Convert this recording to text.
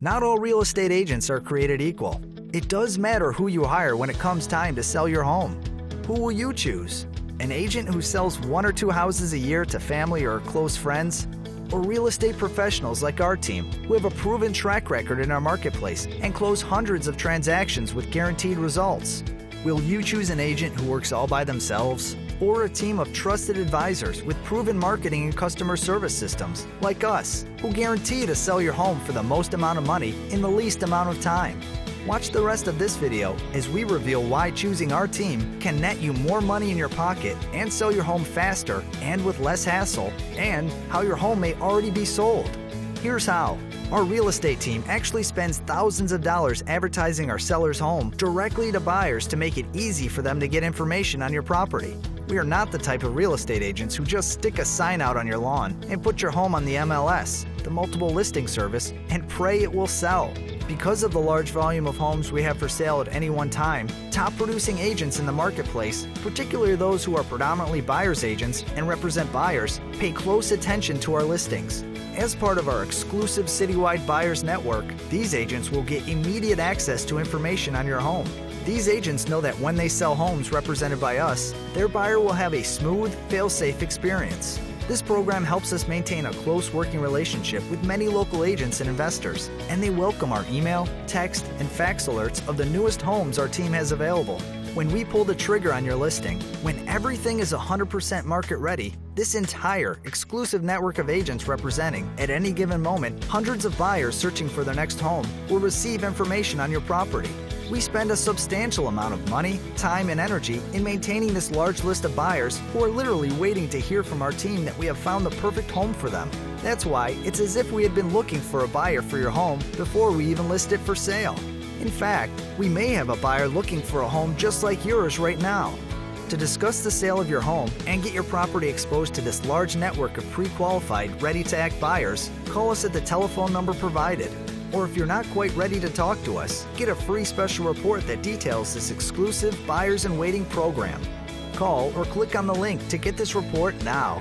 Not all real estate agents are created equal. It does matter who you hire when it comes time to sell your home. Who will you choose? An agent who sells 1 or 2 houses a year to family or close friends? Or real estate professionals like our team, who have a proven track record in our marketplace and close hundreds of transactions with guaranteed results? Will you choose an agent who works all by themselves? Or a team of trusted advisors with proven marketing and customer service systems, like us, who guarantee to sell your home for the most amount of money in the least amount of time? Watch the rest of this video as we reveal why choosing our team can net you more money in your pocket and sell your home faster and with less hassle, and how your home may already be sold. Here's how. Our real estate team actually spends thousands of dollars advertising our seller's home directly to buyers to make it easy for them to get information on your property. We are not the type of real estate agents who just stick a sign out on your lawn and put your home on the MLS, the multiple listing service, and pray it will sell. Because of the large volume of homes we have for sale at any one time, top producing agents in the marketplace, particularly those who are predominantly buyer's agents and represent buyers, pay close attention to our listings. As part of our exclusive citywide buyers network, these agents will get immediate access to information on your home. These agents know that when they sell homes represented by us, their buyer will have a smooth, fail-safe experience. This program helps us maintain a close working relationship with many local agents and investors, and they welcome our email, text, and fax alerts of the newest homes our team has available. When we pull the trigger on your listing, when everything is 100% market ready, this entire exclusive network of agents representing, at any given moment, hundreds of buyers searching for their next home will receive information on your property. We spend a substantial amount of money, time, and energy in maintaining this large list of buyers who are literally waiting to hear from our team that we have found the perfect home for them. That's why it's as if we had been looking for a buyer for your home before we even list it for sale. In fact, we may have a buyer looking for a home just like yours right now. To discuss the sale of your home and get your property exposed to this large network of pre-qualified, ready-to-act buyers, call us at the telephone number provided. Or if you're not quite ready to talk to us, get a free special report that details this exclusive Buyers in Waiting program. Call or click on the link to get this report now.